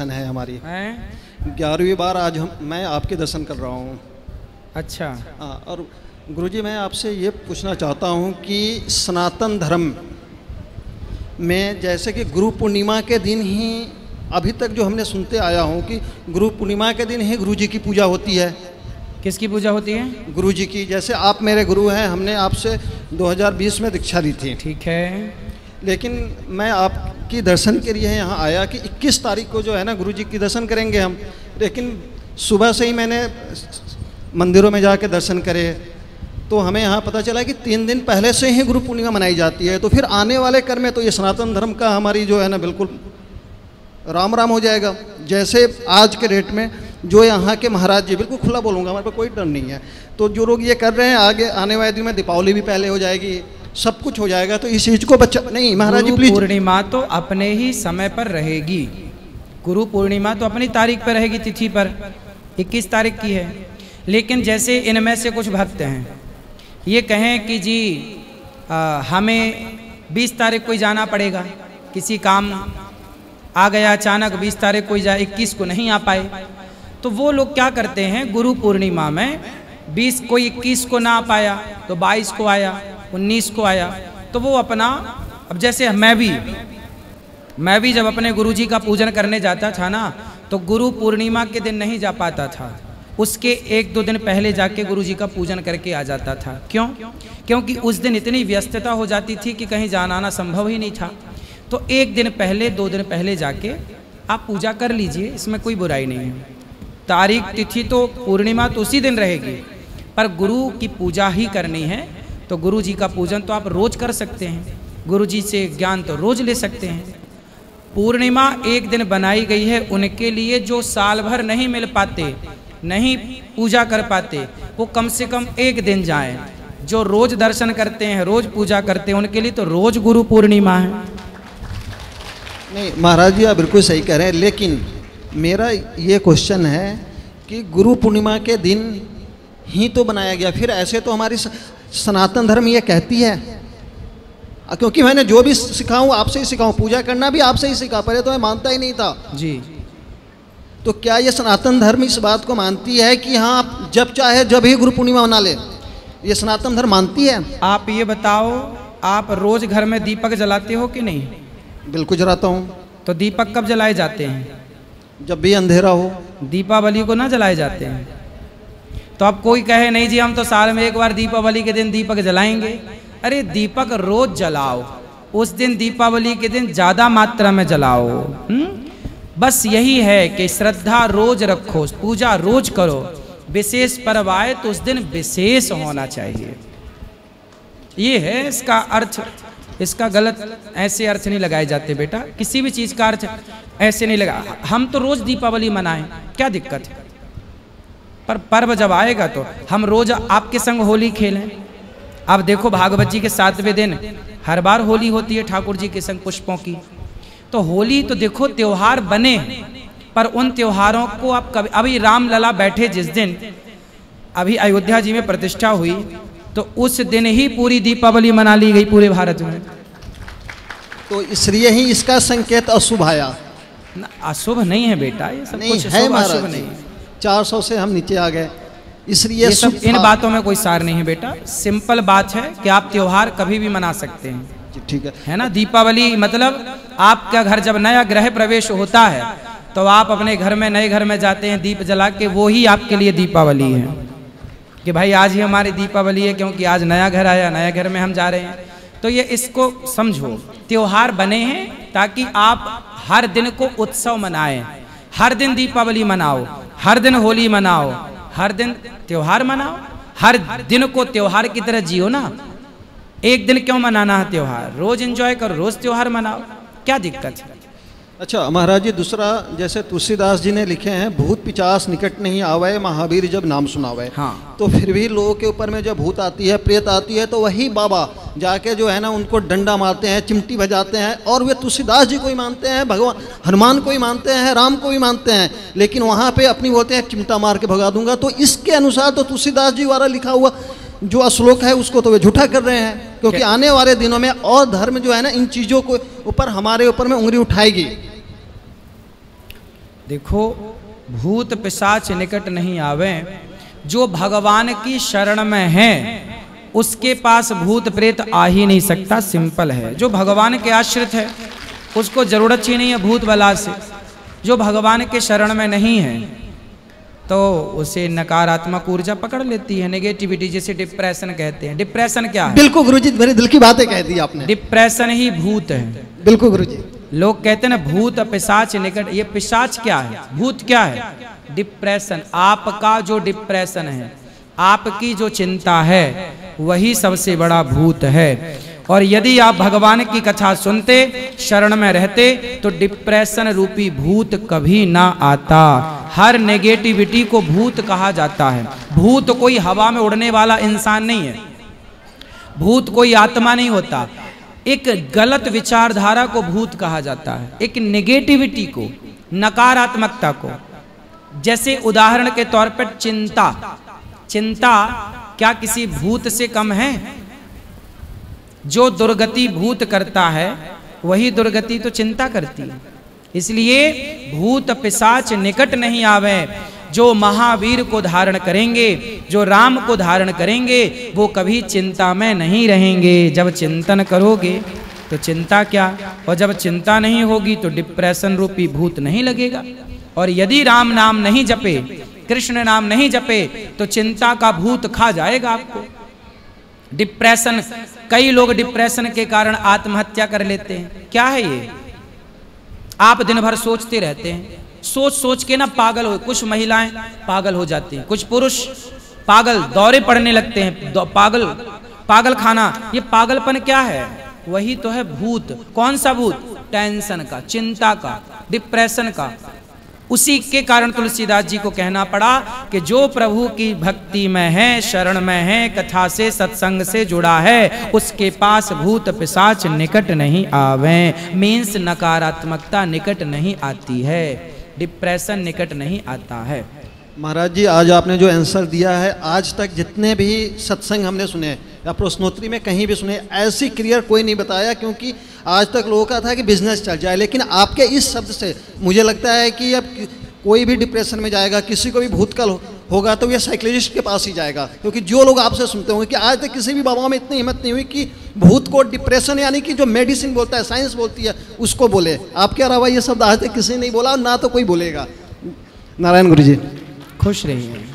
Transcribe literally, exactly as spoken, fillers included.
है हमारी ग्यारहवीं बार आज हम मैं आपके दर्शन कर रहा हूँ। अच्छा आ, और गुरुजी मैं आपसे ये पूछना चाहता हूँ कि सनातन धर्म में जैसे कि गुरु पूर्णिमा के दिन ही अभी तक जो हमने सुनते आया हूँ कि गुरु पूर्णिमा के दिन ही गुरुजी की पूजा होती है। किसकी पूजा होती है? गुरुजी की। जैसे आप मेरे गुरु हैं, हमने आपसे दो हज़ार बीस में दीक्षा ली थी। ठीक है, लेकिन मैं आप की दर्शन के लिए यहाँ आया कि इक्कीस तारीख को जो है ना गुरुजी की दर्शन करेंगे हम, लेकिन सुबह से ही मैंने मंदिरों में जाके दर्शन करे तो हमें यहाँ पता चला कि तीन दिन पहले से ही गुरु पूर्णिमा मनाई जाती है। तो फिर आने वाले कर में तो ये सनातन धर्म का हमारी जो है ना बिल्कुल राम राम हो जाएगा। जैसे आज के डेट में जो यहाँ के महाराज जी, बिल्कुल खुला बोलूँगा, हमारे पर कोई डर नहीं है, तो जो लोग ये कर रहे हैं आगे आने वाले दिन में दीपावली भी पहले हो जाएगी, सब कुछ हो जाएगा। तो इस चीज को बच्चा नहीं महाराज जी प्लीज। पूर्णिमा तो अपने ही समय पर रहेगी, गुरु पूर्णिमा तो अपनी तारीख पर रहेगी, तिथि पर इक्कीस तारीख की है। लेकिन जैसे इनमें से कुछ भक्त हैं ये कहें कि जी आ, हमें बीस तारीख को ही जाना पड़ेगा, किसी काम आ गया अचानक, बीस तारीख को ही जाए, इक्कीस को नहीं आ पाए, तो वो लोग क्या करते हैं गुरु पूर्णिमा में बीस को इक्कीस को ना आ पाया तो बाईस को आया, उन्नीस को आया, तो वो अपना, अब जैसे मैं भी मैं भी जब अपने गुरुजी का पूजन करने जाता था ना तो गुरु पूर्णिमा के दिन नहीं जा पाता था, उसके एक दो दिन पहले जाके गुरुजी का पूजन करके आ जाता था। क्यों? क्योंकि उस दिन इतनी व्यस्तता हो जाती थी कि कहीं जाना आना संभव ही नहीं था। तो एक दिन पहले दो दिन पहले जाके आप पूजा कर लीजिए, इसमें कोई बुराई नहीं है। तारीख तिथि तो पूर्णिमा तो उसी दिन रहेगी, पर गुरु की पूजा ही करनी है तो गुरु जी का पूजन तो आप रोज कर सकते हैं, गुरु जी से ज्ञान तो रोज ले सकते हैं। पूर्णिमा एक दिन बनाई गई है उनके लिए जो साल भर नहीं मिल पाते, नहीं पूजा कर पाते, वो कम से कम एक दिन जाएं। जो रोज दर्शन करते हैं, रोज पूजा करते हैं, उनके लिए तो रोज गुरु पूर्णिमा है। नहीं महाराज जी आप बिल्कुल सही कह रहे हैं, लेकिन मेरा ये क्वेश्चन है कि गुरु पूर्णिमा के दिन ही तो बनाया गया, फिर ऐसे तो हमारी सनातन धर्म ये कहती है, क्योंकि मैंने जो भी सिखाऊँ आपसे ही सिखाऊँ, पूजा करना भी आपसे ही सिखा, पहले तो मैं मानता ही नहीं था जी। तो क्या ये सनातन धर्म इस बात को मानती है कि हाँ आप जब चाहे जब ही गुरु पूर्णिमा मना ले, ये सनातन धर्म मानती है? आप ये बताओ, आप रोज घर में दीपक जलाते हो कि नहीं? बिल्कुल जलाता हूँ। तो दीपक कब जलाए जाते हैं? जब भी अंधेरा हो। दीपावली को ना जलाए जाते हैं? तो आप कोई कहे नहीं जी हम तो साल में एक बार दीपावली के दिन दीपक जलाएंगे। अरे दीपक रोज जलाओ, उस दिन दीपावली के दिन ज़्यादा मात्रा में जलाओ। हुँ? बस यही है कि श्रद्धा रोज रखो, पूजा रोज करो, विशेष पर्व आए तो उस दिन विशेष होना चाहिए, ये है इसका अर्थ। इसका गलत ऐसे अर्थ नहीं लगाए जाते बेटा, किसी भी चीज़ का अर्थ ऐसे नहीं लगा। हम तो रोज़ दीपावली मनाएं, क्या दिक्कत है? पर पर्व जब आएगा तो हम रोज आपके संग होली खेलें। आप देखो भागवत जी के सातवें दिन हर बार होली होती है ठाकुर जी के संग पुष्पों की। तो होली तो देखो त्योहार बने, पर उन त्योहारों को आप कभी, अभी रामलला बैठे जिस दिन, अभी अयोध्या जी में प्रतिष्ठा हुई तो उस दिन ही पूरी दीपावली मना ली गई पूरे भारत में। तो इसलिए ही इसका संकेत अशुभ आया। अशुभ नहीं है बेटा, ये सब कुछ अशुभ नहीं है। चार सौ से हम नीचे आ गए, इसलिए सब इन बातों में कोई सार नहीं है बेटा। सिंपल बात है कि आप त्योहार कभी भी मना सकते हैं, ठीक है, है ना। दीपावली मतलब आपका घर जब नया गृह प्रवेश होता है तो आप अपने घर में, नए घर में जाते हैं दीप जला के, वो ही आपके लिए दीपावली है कि भाई आज ही हमारी दीपावली है, क्योंकि आज नया घर आया, नया घर में हम जा रहे हैं। तो ये इसको समझो, त्योहार बने हैं ताकि आप हर दिन को उत्सव मनाएं, हर दिन दीपावली मनाओ, हर दिन होली मनाओ, हर दिन त्योहार मनाओ, हर दिन को त्योहार की तरह जियो ना। एक दिन क्यों मनाना है त्योहार? रोज एंजॉय करो, रोज त्योहार मनाओ, क्या दिक्कत है? अच्छा महाराज जी दूसरा, जैसे तुलसीदास जी ने लिखे हैं, भूत पिचास निकट नहीं आवे, महावीर जब नाम सुनावे। हाँ, तो फिर भी लोगों के ऊपर में जब भूत आती है, प्रेत आती है, तो वही बाबा जाके जो है ना उनको डंडा मारते हैं, चिमटी बजाते हैं, और वे तुलसीदास जी को ही मानते हैं, भगवान हनुमान को ही मानते हैं, राम को ही मानते हैं, लेकिन वहाँ पे अपनी बोलते हैं चिमटा मार के भगा दूंगा। तो इसके अनुसार तो तुलसीदास जी द्वारा लिखा हुआ जो श्लोक है उसको तो वे झूठा कर रहे हैं, क्योंकि आने वाले दिनों में और धर्म जो है ना इन चीज़ों के ऊपर, हमारे ऊपर में उंगली उठाएगी। देखो भूत पिशाच निकट नहीं आवे। जो भगवान की शरण में है उसके पास भूत प्रेत आ ही नहीं सकता, सिंपल है। जो भगवान के आश्रित है उसको जरूरत ही नहीं है भूत बला से। जो भगवान के शरण में नहीं है तो उसे नकारात्मक ऊर्जा पकड़ लेती है, नेगेटिविटी, जिसे डिप्रेशन कहते हैं। डिप्रेशन क्या है? बिल्कुल गुरुजी, मेरे दिल की बातें कह दी आपने। डिप्रेशन ही भूत है। बिल्कुल गुरुजी। लोग कहते हैं ना भूत पिशाच निकट, ये पिशाच क्या है, भूत क्या है? डिप्रेशन। आपका जो डिप्रेशन है, आपकी जो चिंता है, वही सबसे बड़ा भूत है। और यदि आप भगवान की कथा सुनते, शरण में रहते, तो डिप्रेशन रूपी भूत कभी ना आता। हर नेगेटिविटी को भूत कहा जाता है। भूत कोई हवा में उड़ने वाला इंसान नहीं है, भूत कोई आत्मा नहीं होता। एक गलत विचारधारा को भूत कहा जाता है, एक नेगेटिविटी को, नकारात्मकता को। जैसे उदाहरण के तौर पर चिंता, चिंता क्या किसी भूत से कम है? जो दुर्गति भूत करता है वही दुर्गति तो चिंता करती है। इसलिए भूत पिशाच निकट नहीं आवे। जो महावीर को धारण करेंगे, जो राम को धारण करेंगे, वो कभी चिंता में नहीं रहेंगे। जब चिंतन करोगे तो चिंता क्या, और जब चिंता नहीं होगी तो डिप्रेशन रूपी भूत नहीं लगेगा। और यदि राम नाम नहीं जपे, कृष्ण नाम नहीं जपे, तो चिंता का भूत खा जाएगा आपको। डिप्रेशन, कई लोग डिप्रेशन के कारण आत्महत्या कर लेते हैं। क्या है ये? आप दिन भर सोचते रहते हैं, सोच सोच के ना पागल हो, कुछ महिलाएं पागल हो जाती हैं, कुछ पुरुष पागल, दौरे पड़ने लगते हैं, पागल, पागल खाना। ये पागलपन क्या है? वही तो है भूत। कौन सा भूत? टेंशन का, चिंता का, डिप्रेशन का। उसी के कारण तुलसीदास जी को कहना पड़ा कि जो प्रभु की भक्ति में है, शरण में है, कथा से, सत्संग से जुड़ा है, उसके पास भूत पिशाच निकट नहीं आवे। मीन्स नकारात्मकता निकट नहीं आती है, डिप्रेशन निकट नहीं आता है। महाराज जी, आज आपने जो आंसर दिया है, आज तक जितने भी सत्संग हमने सुने या प्रश्नोत्तरी में कहीं भी सुने, ऐसी क्लियर कोई नहीं बताया। क्योंकि आज तक लोगों का था कि बिजनेस चल जाए, लेकिन आपके इस शब्द से मुझे लगता है कि अब कोई भी डिप्रेशन में जाएगा, किसी को भी भूतकाल हो, होगा तो यह साइकोलॉजिस्ट के पास ही जाएगा। क्योंकि जो लोग आपसे सुनते होंगे कि आज तक किसी भी बाबा में इतनी हिम्मत नहीं हुई कि भूत को डिप्रेशन यानी कि जो मेडिसिन बोलता है, साइंस बोलती है, उसको बोले। आपके अलावा ये शब्द आज तक किसी ने नहीं बोला और ना तो कोई बोलेगा। नारायण गुरु जी, खुश रहिए।